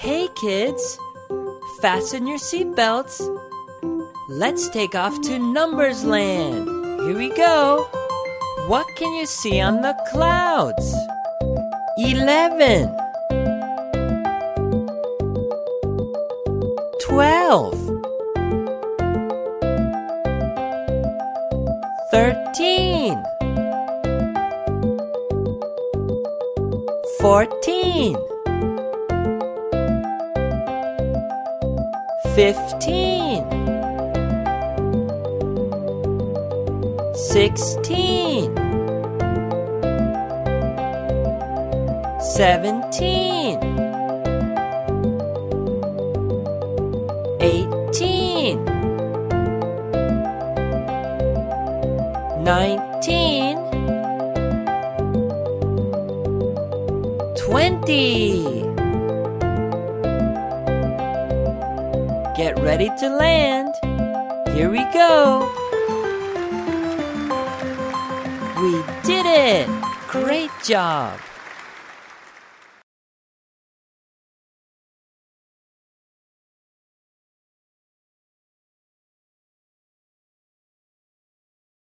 Hey kids, fasten your seatbelts. Let's take off to Numbers Land. Here we go. What can you see on the clouds? 11. 12. 13. 14. 15. 16. 17. 18. 19. 20. Get ready to land. Here we go. We did it! Great job!